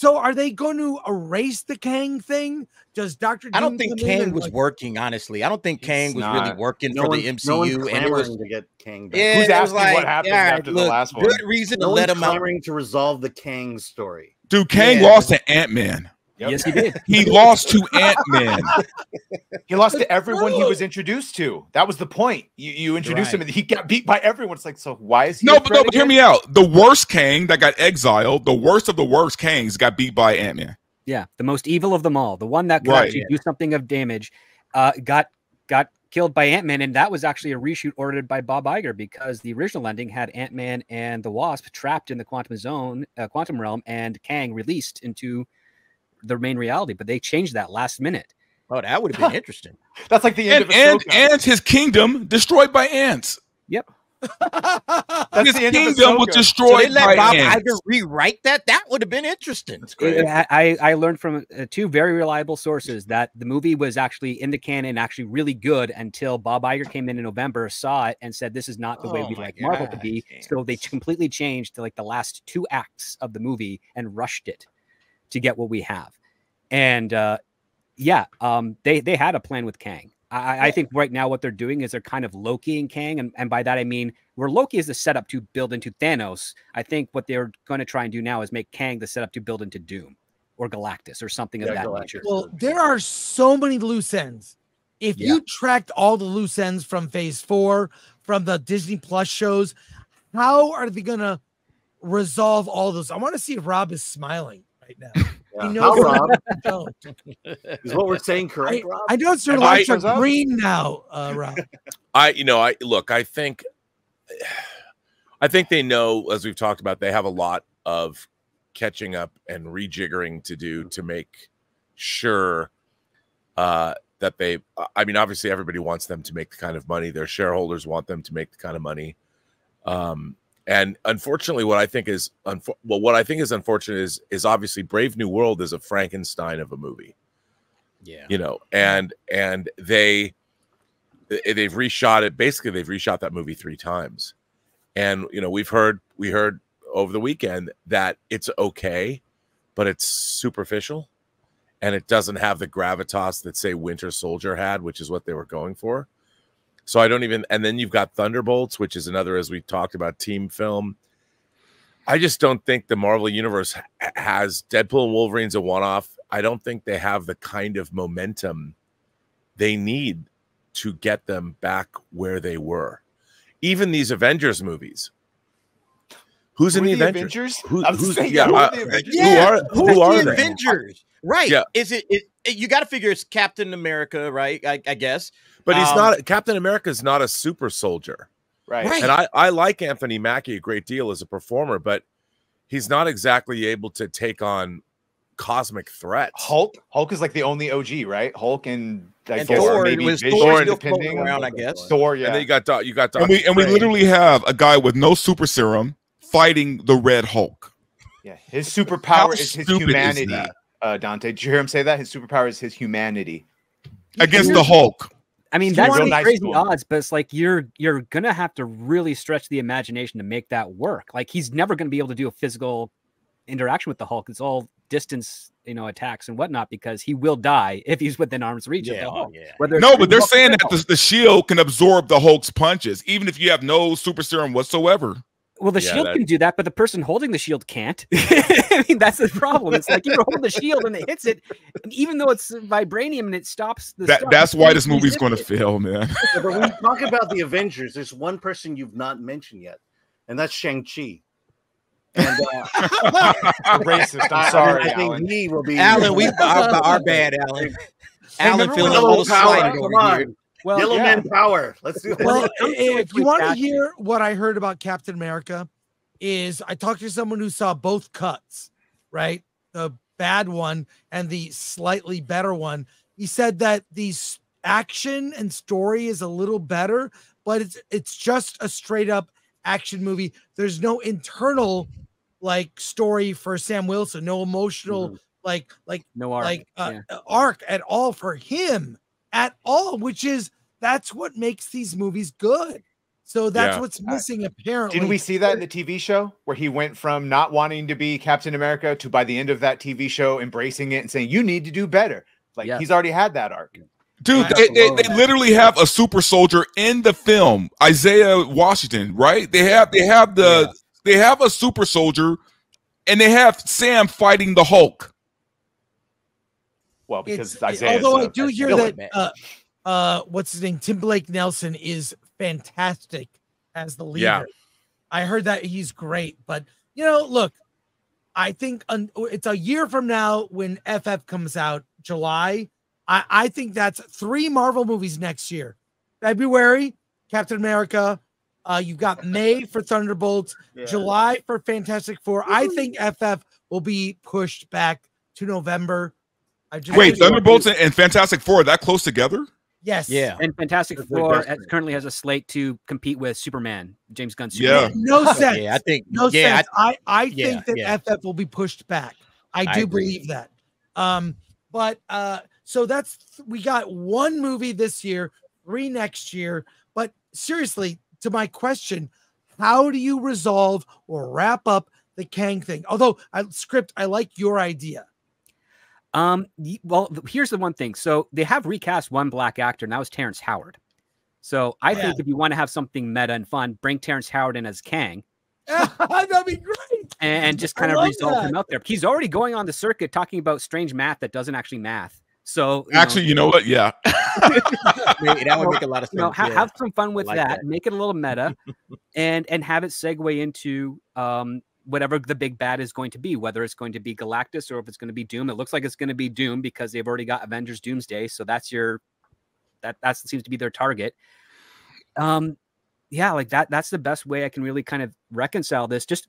So are they going to erase the Kang thing? Does Dr. I don't think Kang was working, honestly. I don't think Kang was really working for the MCU. And it was to get Kang back. Who's asking what happened after the last one? Good reason to let him out. To resolve the Kang story. Dude, Kang lost to Ant-Man. Yep. Yes, he did. He lost to Ant-Man. He lost to everyone he was introduced to. That was the point. You introduced him, and he got beat by everyone. It's like, so why is he? But hear me out. The worst Kang that got exiled, the worst of the worst Kangs, got beat by Ant-Man. Yeah, the most evil of them all, the one that could actually do something of damage, got killed by Ant-Man, and that was actually a reshoot ordered by Bob Iger because the original ending had Ant-Man and the Wasp trapped in the Quantum Zone, Quantum Realm, and Kang released into the main reality, but they changed that last minute. Oh, that would have been interesting. That's like the end of Ahsoka. And his kingdom destroyed by ants. Yep. His kingdom was destroyed by ants. Bob Iger rewrite that? That would have been interesting. That's great. I learned from two very reliable sources that the movie was actually in the canon, actually really good, until Bob Iger came in November, saw it, and said, this is not the way we'd like Marvel to be. So they completely changed to like the last two acts of the movie and rushed it to get what we have. And they had a plan with Kang. I think right now what they're doing is they're kind of Loki and Kang. And by that, I mean, where Loki is the setup to build into Thanos, I think what they're going to try and do now is make Kang the setup to build into Doom or Galactus or something of that nature. Well, there are so many loose ends. If you tracked all the loose ends from phase four, from the Disney Plus shows, how are they going to resolve all those? I want to see if Rob is smiling now. Yeah. He knows is what we're saying correct, Rob? I know Sir Lights are green now, Rob. I think they know, as we've talked about, they have a lot of catching up and rejiggering to do to make sure that they, I mean, obviously everybody wants them to make the kind of money, their shareholders want them to make the kind of money. And unfortunately, what I think is unfortunate is obviously Brave New World is a Frankenstein of a movie. Yeah, you know, and they've reshot it. Basically, they've reshot that movie 3 times. And you know, we heard over the weekend that it's okay, but it's superficial, and it doesn't have the gravitas that say Winter Soldier had, which is what they were going for. So I don't even, and then you've got Thunderbolts, which is another, as we talked about, team film. I just don't think the Marvel Universe has, Deadpool and Wolverine's a one-off. I don't think they have the kind of momentum they need to get them back where they were. Even these Avengers movies. Who's in the Avengers? Who are the Avengers? Right. Yeah. You got to figure it's Captain America, right? I guess. But he's not, Captain America is not a super soldier. Right. And I like Anthony Mackie a great deal as a performer, but he's not exactly able to take on cosmic threats. Hulk is like the only OG, right? Hulk and Thor, maybe Thor depending around, I guess. Thor, yeah. And then you got Doctor Strange. And we literally have a guy with no super serum fighting the Red Hulk. Yeah, his superpower is his humanity. Dante, did you hear him say that? His superpower is his humanity against the Hulk. I mean, that's crazy odds, but it's like you're gonna have to really stretch the imagination to make that work. Like he's never gonna be able to do a physical interaction with the Hulk. It's all distance, you know, attacks and whatnot, because he will die if he's within arm's reach of the Hulk. Yeah. No, but they're saying that the shield can absorb the Hulk's punches, even if you have no super serum whatsoever. Well, the shield can do that, but the person holding the shield can't. I mean, that's the problem. It's like you hold the shield and it hits it, and even though it's vibranium and it stops the that's why this movie's going to fail, man. But when you talk about the Avengers, there's one person you've not mentioned yet, and that's Shang-Chi. And racist. I'm sorry, I think he will be. Alan, we are bad, Alan. Alan feeling a little slight over here. Well, Yellow Man Power. Let's do that. Well, if you want to hear what I heard about Captain America, is I talked to someone who saw both cuts, right? The bad one and the slightly better one. He said that the action and story is a little better, but it's just a straight up action movie. There's no internal like story for Sam Wilson, no emotional arc at all for him. At all, which is that's what makes these movies good. So that's what's missing, apparently. Didn't we see that in the TV show where he went from not wanting to be Captain America to, by the end of that TV show, embracing it and saying, you need to do better. Like, he's already had that arc. Dude, they literally have a super soldier in the film, Isaiah Washington, right? They have a super soldier, and they have Sam fighting the Hulk. Well, because Isaiah. Although I do hear that what's his name, Tim Blake Nelson, is fantastic as the leader. Yeah. I heard that he's great, but you know, look, I think it's a year from now when FF comes out, July. I think that's 3 Marvel movies next year. February, Captain America. You got May for Thunderbolts, July for Fantastic Four. I think FF will be pushed back to November. Wait, Thunderbolts and Fantastic Four are that close together? Yes. Yeah. And Fantastic Four currently has a slate to compete with Superman, James Gunn's Superman. Yeah. No sense. Yeah, I think. No sense. I think that FF will be pushed back. I believe that. So that's, we got 1 movie this year, 3 next year. But seriously, to my question, how do you resolve or wrap up the Kang thing? Although, I like your idea. Well, here's the one thing. So they have recast 1 black actor, and that was Terrence Howard. So I think if you want to have something meta and fun, bring Terrence Howard in as Kang. That'd be great. And just kind of resolve him out there. He's already going on the circuit talking about strange math that doesn't actually math. So you know what? Yeah. That would make a lot of sense. You know, have some fun with that. Make it a little meta and have it segue into whatever the big bad is going to be, whether it's going to be Galactus or if it's going to be Doom. It looks like it's going to be Doom because they've already got Avengers Doomsday. So that's that seems to be their target. Yeah, like that's the best way I can really kind of reconcile this, just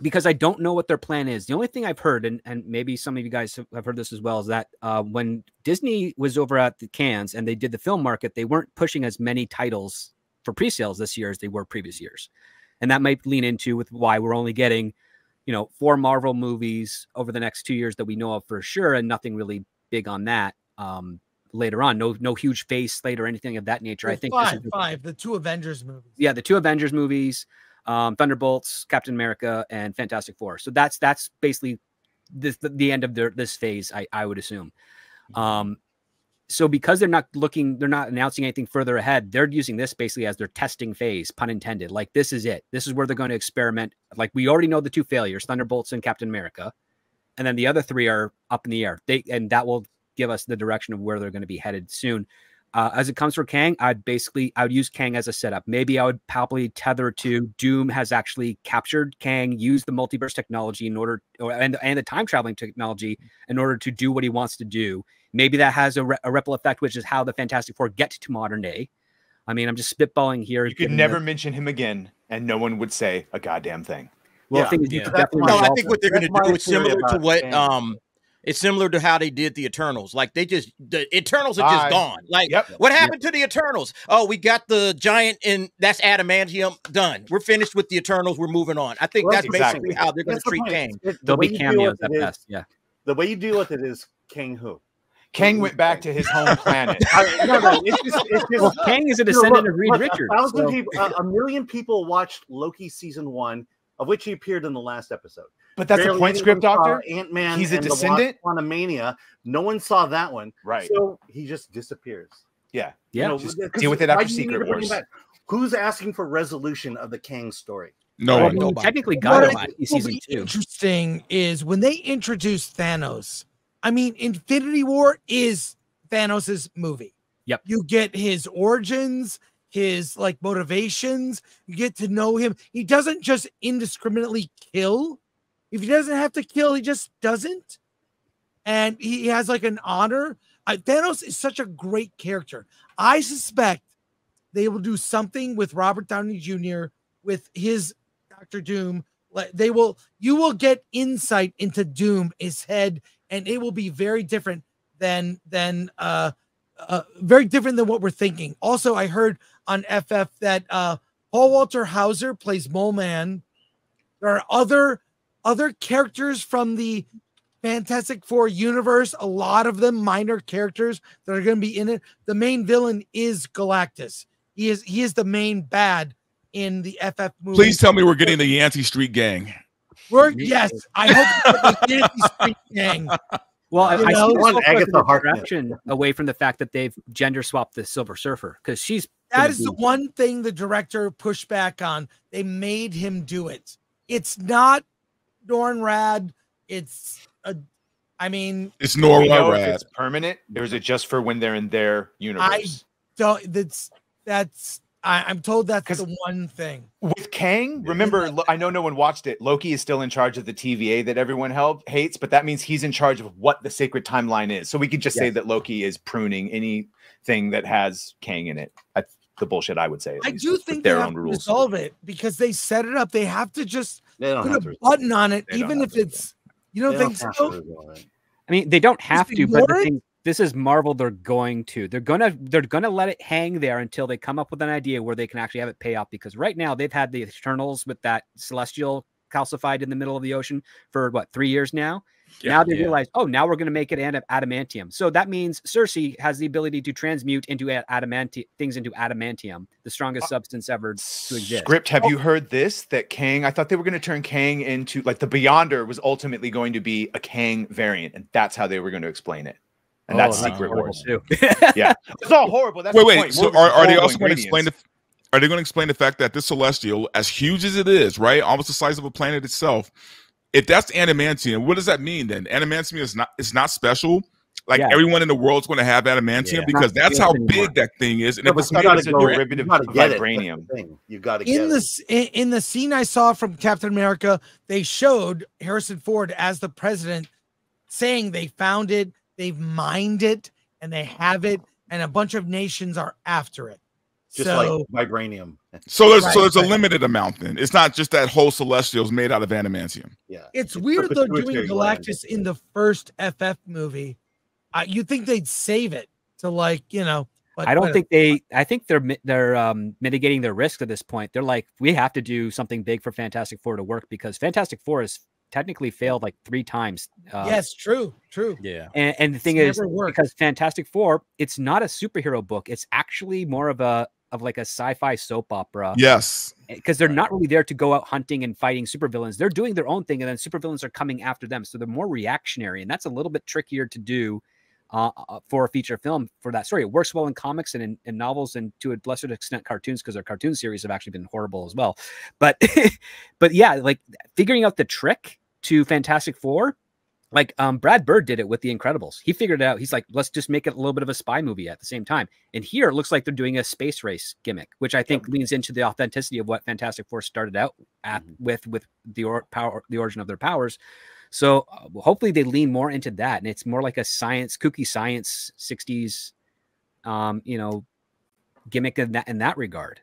because I don't know what their plan is. The only thing I've heard, and maybe some of you guys have heard this as well, is that when Disney was over at the Cannes and they did the film market, they weren't pushing as many titles for pre-sales this year as they were previous years. And that might lean into with why we're only getting, you know, 4 Marvel movies over the next 2 years that we know of for sure, and nothing really big on that later on. No huge face slate or anything of that nature. Well, I think five, the 2 Avengers movies. Yeah, the 2 Avengers movies. Thunderbolts, Captain America, and Fantastic Four. So that's basically the end of this phase, I would assume. So because they're not announcing anything further ahead, they're using this basically as their testing phase, pun intended. Like, this is it. This is where they're going to experiment. Like, we already know the 2 failures, Thunderbolts and Captain America, and then the other 3 are up in the air. And that will give us the direction of where they're going to be headed soon. As it comes for Kang, I would use Kang as a setup. Maybe I would probably tether to Doom has actually captured Kang, used the multiverse technology and the time traveling technology in order to do what he wants to do. Maybe that has a ripple effect, which is how the Fantastic Four get to modern day. I mean, I'm just spitballing here. You could never mention him again, and no one would say a goddamn thing. Well, I think what they're going to do is similar to what. It's similar to how they did the Eternals. Like, the Eternals are just gone. Like, what happened to the Eternals? Oh, we got the giant, and that's Adamantium. Done. We're finished with the Eternals. We're moving on. I think that's basically how they're going to treat Kang. There'll be cameos at best. Yeah. The way you deal with it is Kang who? Kang went back to his home planet. Kang is a descendant of Reed Richards. A million people watched Loki season 1, of which he appeared in the last episode. But that's a point script, Doctor. Ant-Man. He's a descendant. Quantumania. No one saw that one, right? So he just disappears. Yeah, yeah. You know, deal with it after Secret Wars. Who's asking for resolution of the Kang story? No one. Nobody. Technically, got in season 2. Interesting is when they introduced Thanos. I mean, Infinity War is Thanos's movie. Yep. You get his origins, his like motivations. You get to know him. He doesn't just indiscriminately kill. If he doesn't have to kill, he just doesn't. And he has like an honor. Thanos is such a great character. I suspect they will do something with Robert Downey Jr., with his Dr. Doom. You will get insight into Doom, his head, and it will be very different than what we're thinking. Also, I heard on FF that Paul Walter Hauser plays Mole Man. There are other characters from the Fantastic Four universe, a lot of them minor characters that are going to be in it. The main villain is Galactus. He is the main bad in the FF movie. Please tell me we're getting the Yancey Street Gang. Yes, I hope the Yancey Street Gang. Well, I see one Agatha direction away from the fact that they've gender swapped the Silver Surfer, because she's that is the one thing the director pushed back on. They made him do it. It's not Norrad. It's a. I mean, it's Norrad. It's permanent, or is it just for when they're in their universe? I don't. That's. I'm told that's the one thing. With Kang, remember, I know no one watched it. Loki is still in charge of the TVA that everyone hates, but that means he's in charge of what the sacred timeline is. So we could just say that Loki is pruning anything that has Kang in it. That's the bullshit I would say. I do think they have to resolve it because they set it up. They have to just put a button on it, even if it's, you don't think so? I mean, they don't have to, but the thing. This is Marvel. They're gonna let it hang there until they come up with an idea where they can actually have it pay off. Because right now they've had the Eternals with that celestial calcified in the middle of the ocean for what, 3 years now. Yeah, now they realize, oh, now we're gonna make it adamantium. So that means Cersei has the ability to transmute into adamantium, the strongest substance ever to exist. Script, have you heard this? That Kang? I thought they were gonna turn Kang into like the Beyonder was ultimately going to be a Kang variant, and that's how they were going to explain it. And that's Secret Wars. Yeah, it's all horrible. That's wait. So are they also going to explain the? Are they going to explain the fact that this celestial, as huge as it is, right, almost the size of a planet itself, if that's adamantium, what does that mean then? Adamantium is not. It's not special. Like everyone in the world's going to have adamantium because that's how big that thing is. And if it's not a derivative of vibranium, you got to get it. In the scene I saw from Captain America, they showed Harrison Ford as the president saying they found it. They've mined it and they have it, and a bunch of nations are after it. Just so, like vibranium. So there's a limited amount then. It's not just that whole celestial's made out of adamantium. Yeah. It's weird though doing Galactus in the first FF movie. You'd think they'd save it to like, you know. But I don't think they. I think they're mitigating their risk at this point. They're like, we have to do something big for Fantastic Four to work because Fantastic Four is. Technically failed like 3 times. Yes, true. Yeah. And the thing is, because Fantastic Four, it's not a superhero book. It's actually more of like a sci-fi soap opera. Yes. Because they're not really there to go out hunting and fighting supervillains. They're doing their own thing, and then supervillains are coming after them. So they're more reactionary, and that's a little bit trickier to do for a feature film for that story. It works well in comics and in novels and to a lesser extent cartoons, because our cartoon series have actually been horrible as well. But but yeah, like figuring out the trick to Fantastic Four, like Brad Bird did it with The Incredibles. He figured it out. He's like, let's just make it a little bit of a spy movie at the same time. And here it looks like they're doing a space race gimmick, which I think leans into the authenticity of what Fantastic Four started out at, with the origin of their powers. So hopefully they lean more into that, and it's more like a science, kooky science, 60s, you know, gimmick in that regard.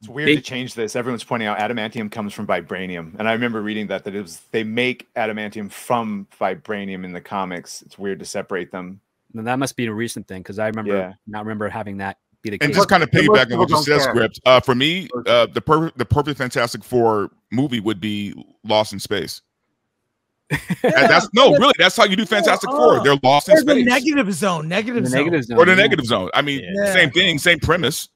It's weird to change this. Everyone's pointing out adamantium comes from vibranium, and I remember reading that it was they make adamantium from vibranium in the comics. It's weird to separate them. And that must be a recent thing because I remember not having that. And just kind of piggyback on what you said, Script. For me, the perfect Fantastic Four movie would be Lost in Space. That's how you do Fantastic Four. They're lost in space. The Negative Zone. Or the Negative Zone. I mean, same thing, same premise.